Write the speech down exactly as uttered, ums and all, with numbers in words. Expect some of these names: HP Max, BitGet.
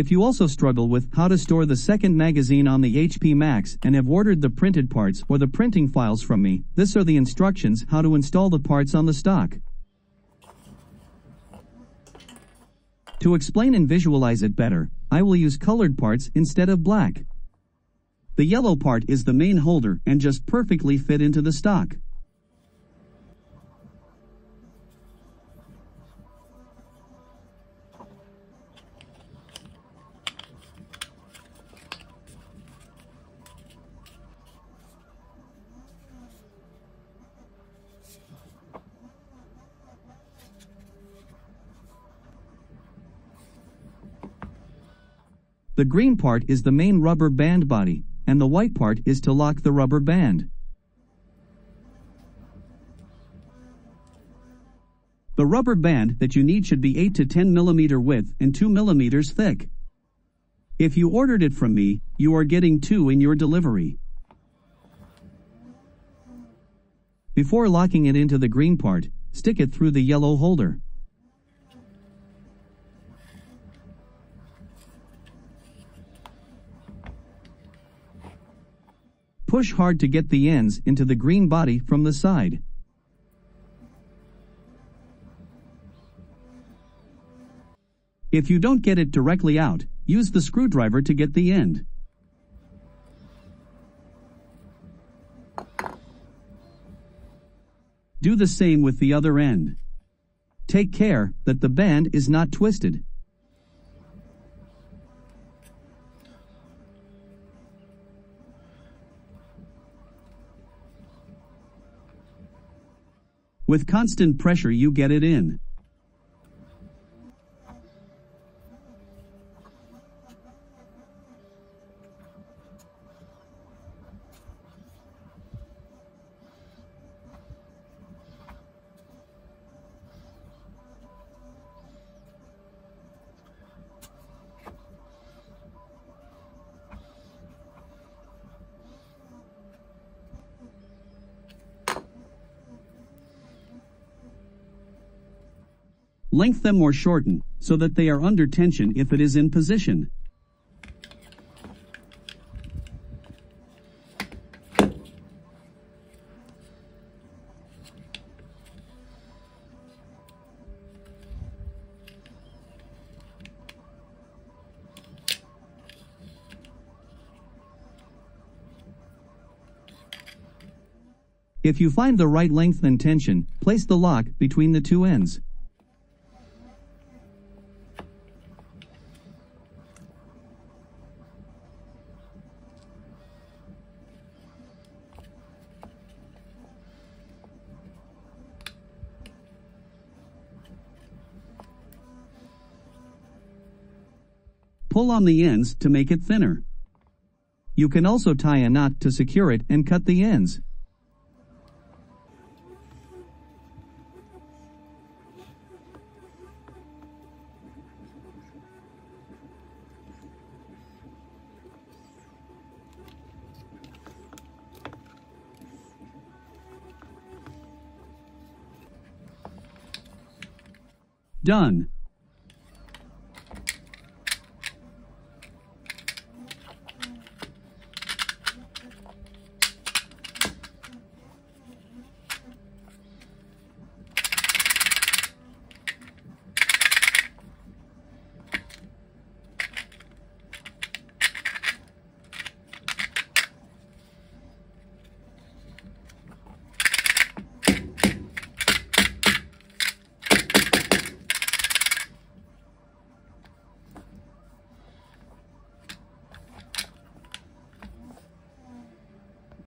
If you also struggle with how to store the second magazine on the H P Max and have ordered the printed parts or the printing files from me, this are the instructions how to install the parts on the stock. To explain and visualize it better, I will use colored parts instead of black. The yellow part is the main holder and just perfectly fit into the stock. The green part is the main rubber band body, and the white part is to lock the rubber band. The rubber band that you need should be eight to ten millimeters width and two millimeters thick. If you ordered it from me, you are getting two in your delivery. Before locking it into the green part, stick it through the yellow holder. Push hard to get the ends into the green body from the side. If you don't get it directly out, use the screwdriver to get the end. Do the same with the other end. Take care that the band is not twisted. With constant pressure, you get it in. Lengthen them or shorten, so that they are under tension if it is in position. If you find the right length and tension, place the lock between the two ends. Pull on the ends to make it thinner. You can also tie a knot to secure it and cut the ends. Done.